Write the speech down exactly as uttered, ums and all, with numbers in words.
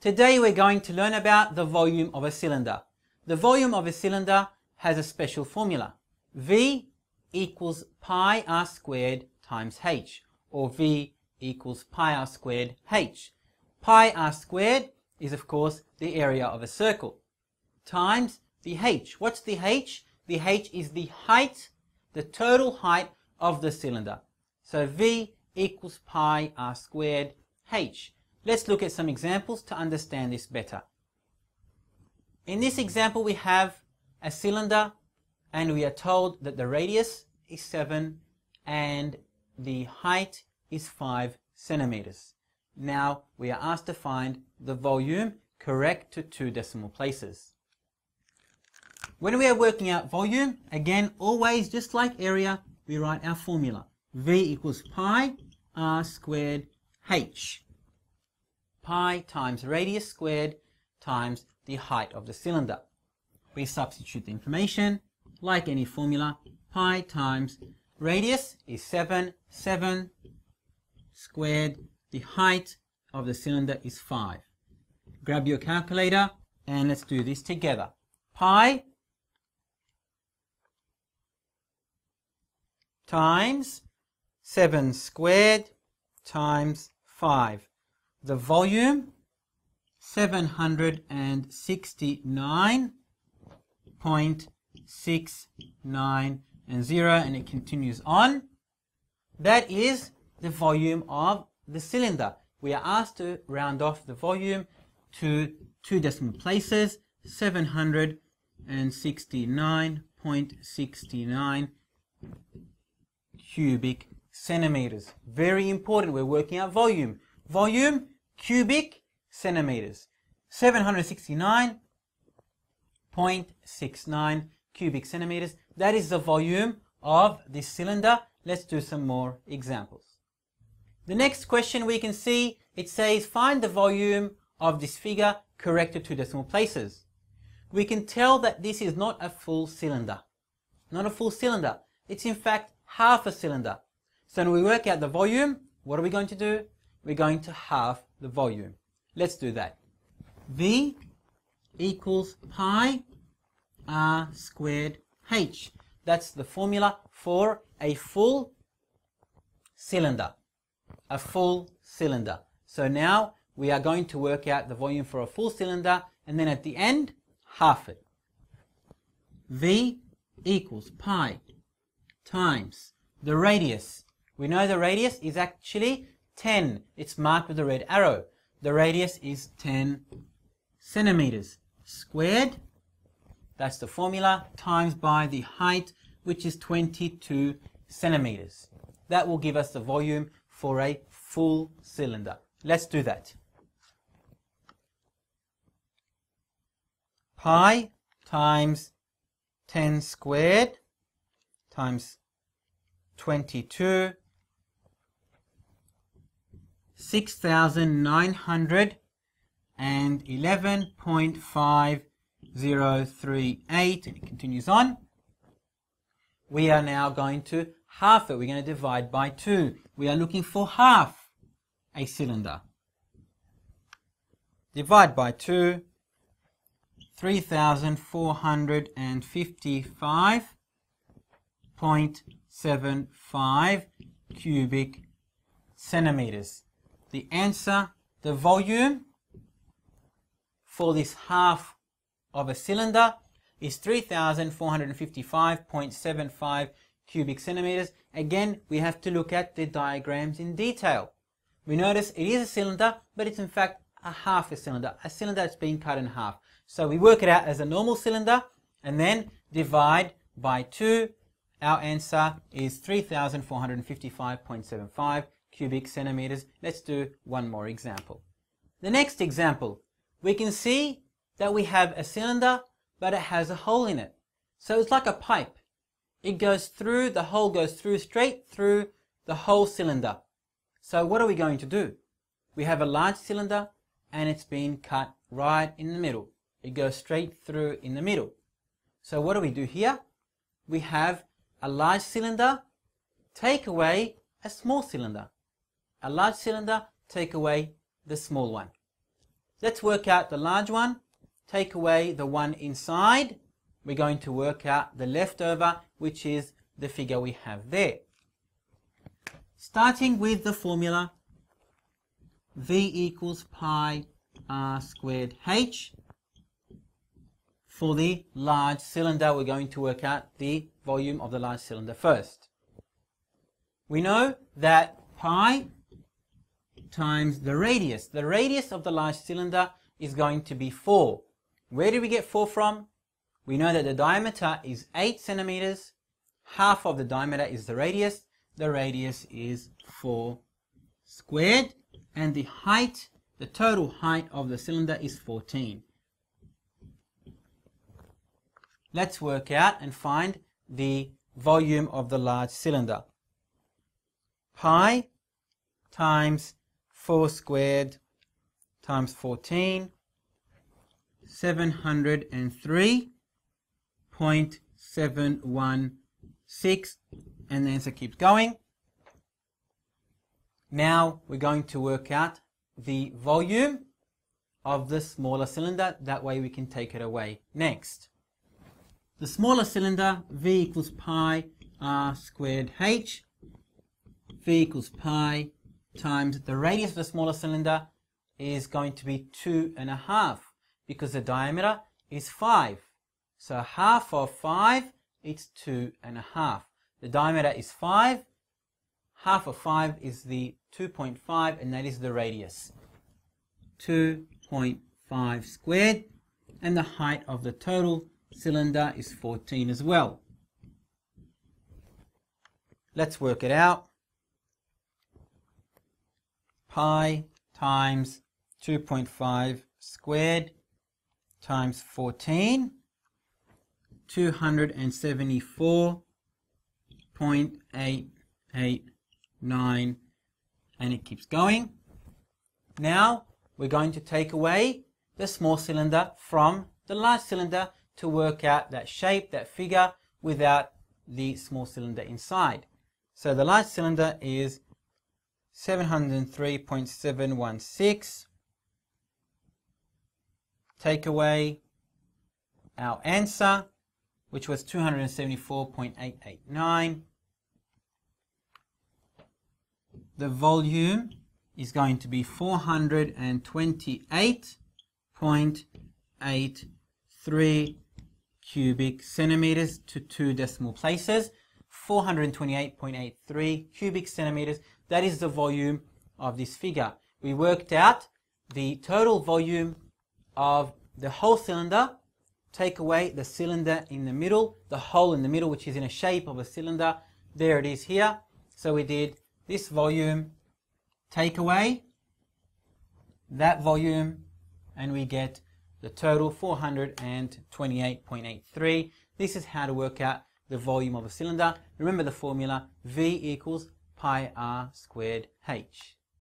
Today we're going to learn about the volume of a cylinder. The volume of a cylinder has a special formula. V equals pi r squared times h, or V equals pi r squared h. Pi r squared is of course the area of a circle, times the h. What's the h? The h is the height, the total height of the cylinder. So V equals pi r squared h. Let's look at some examples to understand this better. In this example we have a cylinder and we are told that the radius is seven and the height is five centimeters. Now we are asked to find the volume correct to two decimal places. When we are working out volume, again always just like area, we write our formula. V equals pi r squared h. Pi times radius squared times the height of the cylinder. We substitute the information like any formula. Pi times radius is seven, seven squared, the height of the cylinder is five. Grab your calculator and let's do this together. Pi times seven squared times five. The volume seven hundred sixty-nine point six nine zero, and it continues on. That is the volume of the cylinder. We are asked to round off the volume to two decimal places, seven hundred sixty-nine point six nine cubic centimeters. Very important, we're working out volume. Volume, cubic centimeters. seven hundred sixty-nine point six nine cubic centimeters. That is the volume of this cylinder. Let's do some more examples. The next question we can see, it says find the volume of this figure correct to two decimal places. We can tell that this is not a full cylinder. Not a full cylinder. It's in fact half a cylinder. So when we work out the volume, what are we going to do? We're going to halve the volume. Let's do that. V equals pi r squared h. That's the formula for a full cylinder. A full cylinder. So now we are going to work out the volume for a full cylinder and then at the end, half it. V equals pi times the radius. We know the radius is actually ten. It's marked with a red arrow. The radius is ten centimeters squared. That's the formula, times by the height, which is twenty-two centimeters. That will give us the volume for a full cylinder. Let's do that. Pi times ten squared times twenty-two, six thousand nine hundred eleven point five zero three eight, and it continues on. We are now going to half it. We're going to divide by two. We are looking for half a cylinder. Divide by two, three thousand four hundred fifty-five point seven five cubic centimeters. The answer, the volume for this half of a cylinder is three thousand four hundred fifty-five point seven five cubic centimeters. Again, we have to look at the diagrams in detail. We notice it is a cylinder, but it's in fact a half a cylinder, a cylinder that's been cut in half. So we work it out as a normal cylinder and then divide by two. Our answer is three thousand four hundred fifty-five point seven five cubic centimeters. Let's do one more example. The next example, we can see that we have a cylinder, but it has a hole in it. So it's like a pipe. It goes through, the hole goes through, straight through the whole cylinder. So what are we going to do? We have a large cylinder and it's been cut right in the middle. It goes straight through in the middle. So what do we do here? We have a large cylinder, take away a small cylinder. A large cylinder, take away the small one. Let's work out the large one. Take away the one inside. We're going to work out the leftover, which is the figure we have there. Starting with the formula v equals pi r squared h. For the large cylinder, we're going to work out the volume of the large cylinder first. We know that pi times the radius. The radius of the large cylinder is going to be four. Where did we get four from? We know that the diameter is eight centimeters. Half of the diameter is the radius. The radius is four squared. And the height, the total height of the cylinder is fourteen. Let's work out and find the volume of the large cylinder. Pi times four squared times fourteen, seven hundred three point seven one six, and the answer keeps going. Now we're going to work out the volume of the smaller cylinder. That way we can take it away next. The smaller cylinder, v equals pi r squared h. V equals pi times the radius of the smaller cylinder is going to be two and a half, because the diameter is five. So half of five, it's two and a half. The diameter is five. Half of five is the two point five, and that is the radius. two point five squared, and the height of the total cylinder is fourteen as well. Let's work it out. Pi times two point five squared times fourteen, two hundred seventy-four point eight eight. nine, and it keeps going. Now we're going to take away the small cylinder from the large cylinder to work out that shape, that figure, without the small cylinder inside. So the large cylinder is seven hundred three point seven one six. Take away our answer, which was two hundred seventy-four point eight eight nine. The volume is going to be four hundred twenty-eight point eight three cubic centimeters to two decimal places. four hundred twenty-eight point eight three cubic centimeters. That is the volume of this figure. We worked out the total volume of the whole cylinder. Take away the cylinder in the middle, the hole in the middle, which is in the shape of a cylinder. There it is here. So we did this volume, take away that volume, and we get the total four hundred twenty-eight point eight three. This is how to work out the volume of a cylinder. Remember the formula, V equals pi r squared h.